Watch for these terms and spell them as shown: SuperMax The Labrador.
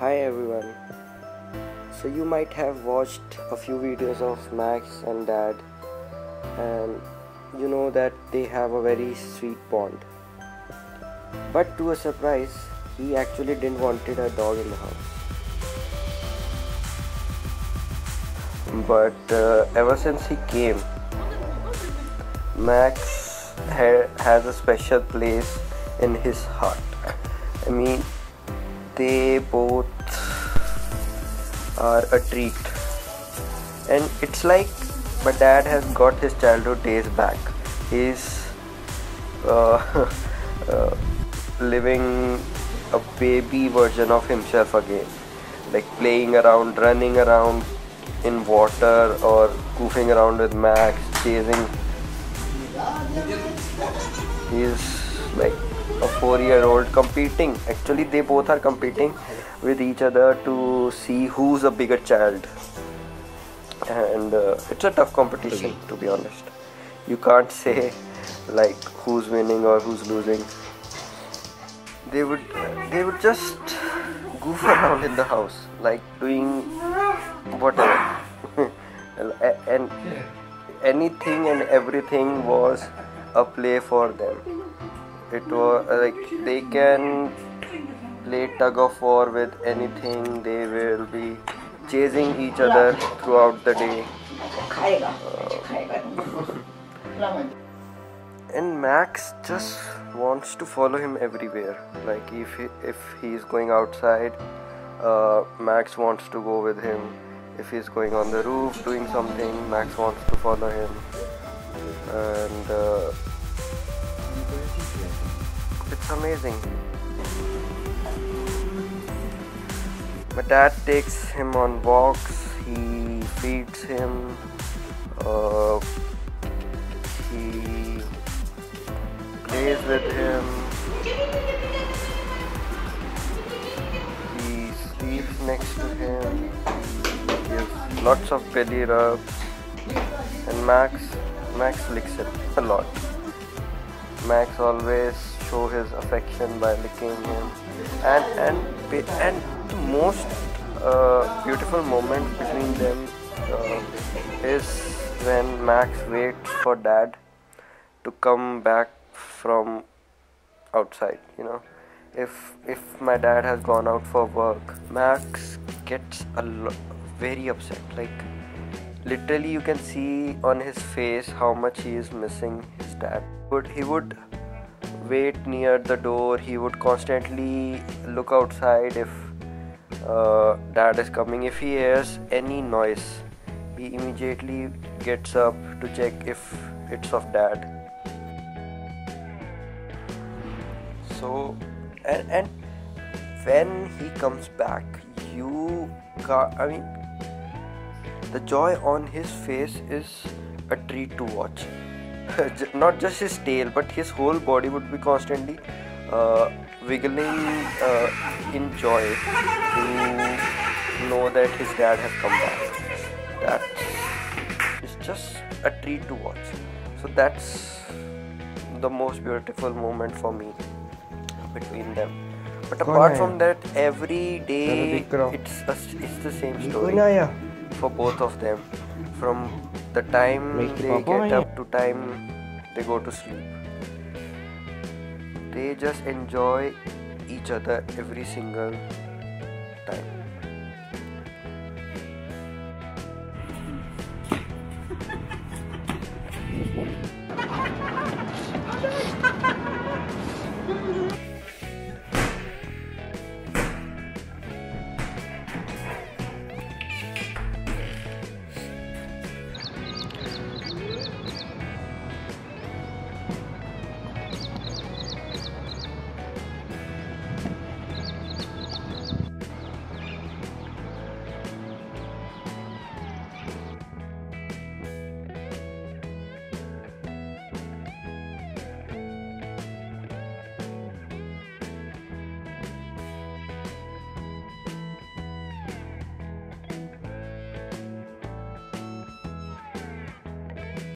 Hi everyone. So you might have watched a few videos of Max and Dad, and you know that they have a very sweet bond. But to a surprise, he actually didn't wanted a dog in the house. But ever since he came, Max has a special place in his heart. I mean, they both are a treat, and it's like my dad has got his childhood days back. He's living a baby version of himself again, like playing around, running around in water, or goofing around with Max, chasing. He's like a 4-year-old competing. Actually, they both are competing with each other to see who's a bigger child, and it's a tough competition, to be honest. You can't say like who's winning or who's losing. They would just goof around in the house, like doing whatever, and anything and everything was a play for them. It was like they can play tug of war with anything. They will be chasing each other throughout the day. And Max just wants to follow him everywhere. Like if he's going outside, Max wants to go with him. If he's going on the roof doing something, Max wants to follow him. And it's amazing. My dad takes him on walks, he feeds him, he plays with him, he sleeps next to him, he gives lots of belly rubs, and Max licks him a lot. Max always shows his affection by licking him, and the most beautiful moment between them is when Max waits for Dad to come back from outside. You know, if my dad has gone out for work, Max gets very upset. Like, literally, you can see on his face how much he is missing his dad. But he would wait near the door. He would constantly look outside if Dad is coming. If he hears any noise, he immediately gets up to check if it's of Dad. So, and when he comes back, the joy on his face is a treat to watch. Not just his tail, but his whole body would be constantly wiggling in joy to know that his dad has come back. That is just a treat to watch. So that's the most beautiful moment for me between them. But apart from that, every day it's the same story for both of them, from the time they get up to time they go to sleep. They just enjoy each other every single time.